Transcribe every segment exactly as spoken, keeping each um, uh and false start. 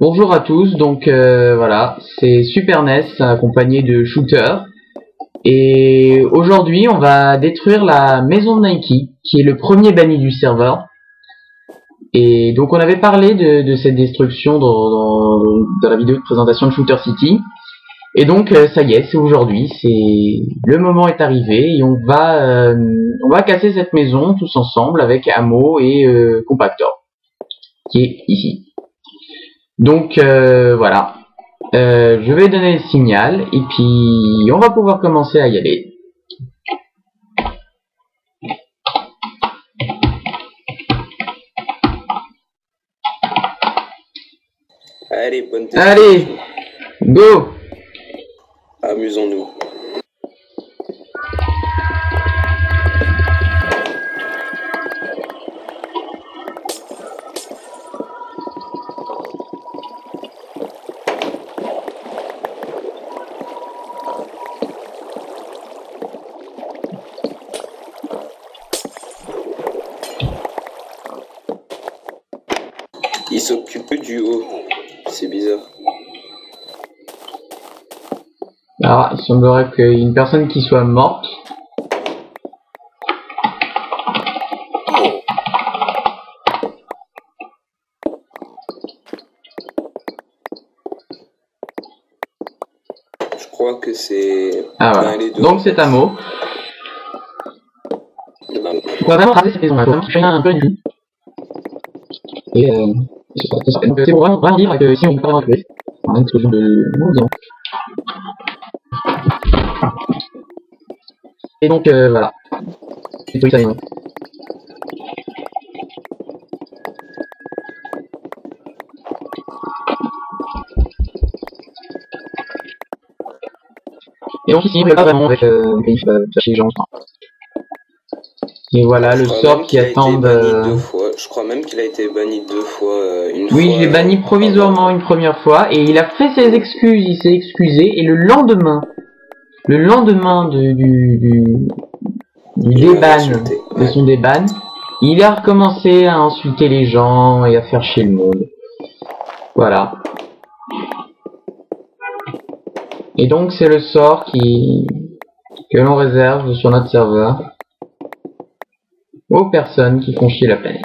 Bonjour à tous, donc euh, voilà, c'est Super N E S accompagné de Shooter. Et aujourd'hui on va détruire la maison de Neiky, qui est le premier banni du serveur. Et donc on avait parlé de, de cette destruction dans, dans, dans la vidéo de présentation de Shooter City. Et donc euh, ça y est, c'est aujourd'hui, c'est le moment est arrivé et on va, euh, on va casser cette maison tous ensemble avec Amo et euh, Compactor, qui est ici. Donc euh, voilà, euh, je vais donner le signal et puis on va pouvoir commencer à y aller. Allez, bonne tête. Allez, go. Amusons-nous. Il s'occupe du haut, c'est bizarre. Alors, il semblerait qu'il y ait une personne qui soit morte. Je crois que c'est... Ah voilà, donc c'est un mot. On va vraiment raser cette maison, on va faire un peu du... Et euh... c'est pour vraiment dire que si on peut pas rentrer, on a une solution de... Et donc euh, voilà. Et donc ici, on ne pas vraiment avec euh, les gens. Et voilà le sort qui attend. Euh... Je crois même qu'il a été banni deux fois. Euh, une oui, fois, il est banni euh, provisoirement une première fois et il a fait ses excuses. Il s'est excusé et le lendemain. Le lendemain de, du, du, du déban, de son déban, il a recommencé à insulter les gens et à faire chier le monde. Voilà. Et donc c'est le sort qui que l'on réserve sur notre serveur aux personnes qui font chier la planète.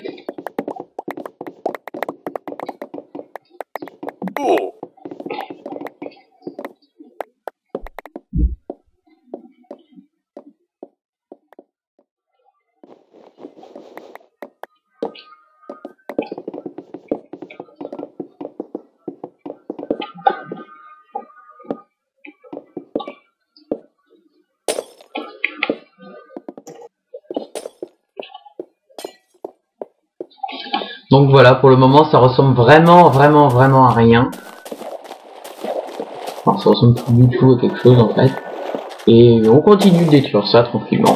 Donc voilà, pour le moment, ça ressemble vraiment, vraiment, vraiment à rien. Enfin, ça ressemble plus du tout à quelque chose, en fait. Et on continue de détruire ça, tranquillement.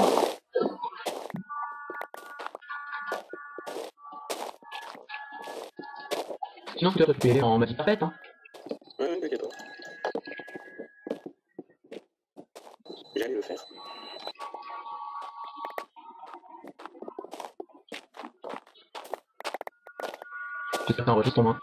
Sinon, tu peux récupérer en magie parfaite, hein. Ouais, t'inquiète pas. J'allais le faire. Certains enregistrent en main.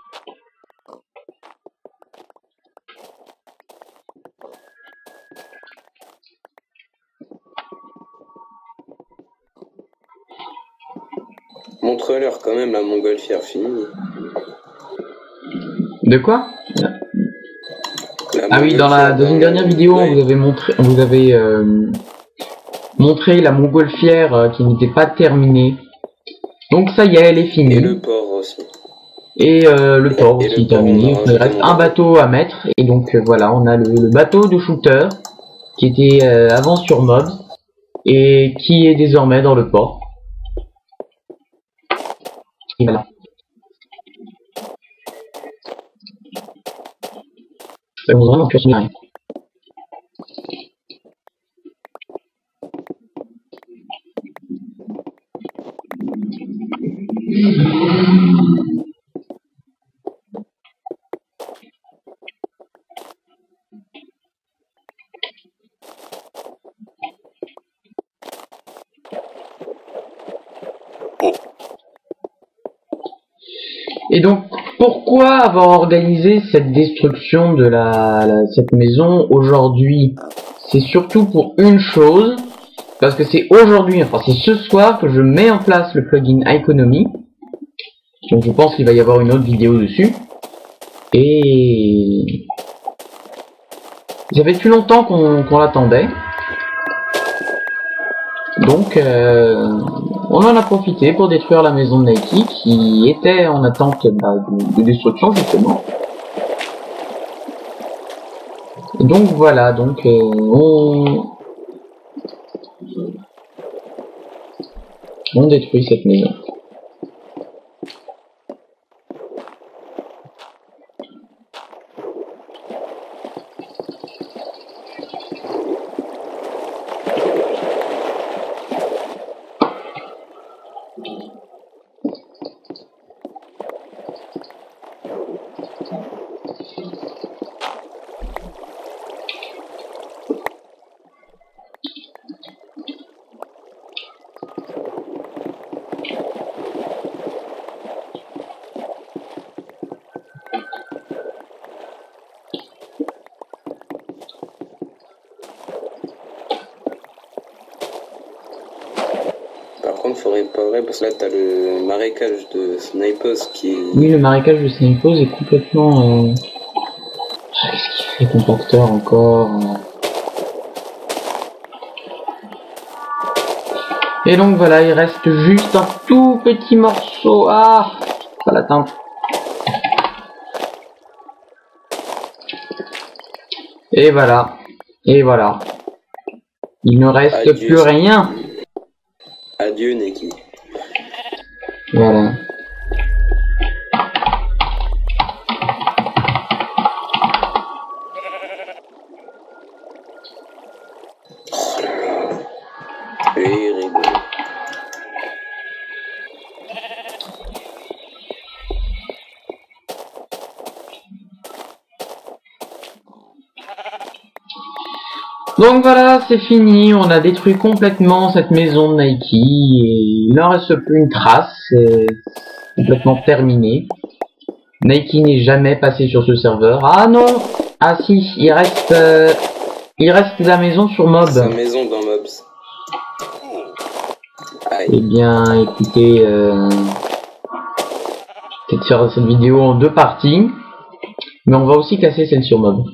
Montre-leur quand même la montgolfière finie. De quoi? Ah oui, dans la dans une dernière vidéo, ouais. on vous avait montré, on vous avait euh, montré la montgolfière euh, qui n'était pas terminée. Donc ça y est, elle est finie. Et le port aussi. Et euh, le port qui est terminé, il nous reste un bateau à mettre, et donc euh, voilà, on a le, le bateau de Shooter, qui était euh, avant sur SurMob, et qui est désormais dans le port. Et voilà. Ça va vraiment plus rien. Et donc, pourquoi avoir organisé cette destruction de la, la cette maison aujourd'hui? C'est surtout pour une chose, parce que c'est aujourd'hui, enfin c'est ce soir que je mets en place le plugin Economy. Donc je pense qu'il va y avoir une autre vidéo dessus. Et ça fait plus longtemps qu'on qu'on l'attendait. Donc euh, on en a profité pour détruire la maison de Neiky qui était en attente bah, de, de destruction justement. Et donc voilà, donc euh, on... on détruit cette maison. Faut réparer parce que là t'as le marécage de snipers qui est... Oui, le marécage de snipers est complètement euh... ah, qu'est-ce qu'il fait Compactor encore euh... Et donc voilà, il reste juste un tout petit morceau. Ah, pas la teinte. Et voilà, et voilà, il ne reste Adieu. plus rien. Adieu Neiky. Voilà. Oh là là. Et rigole. Donc voilà, c'est fini, on a détruit complètement cette maison de Neiky, et il n'en reste plus une trace, c'est complètement terminé. Neiky n'est jamais passé sur ce serveur. Ah non! Ah si, il reste euh, il reste la maison sur Mob. C'est la maison dans Mobs. Aïe. Eh bien, écoutez, euh, peut-être faire cette vidéo en deux parties, mais on va aussi casser celle sur Mob.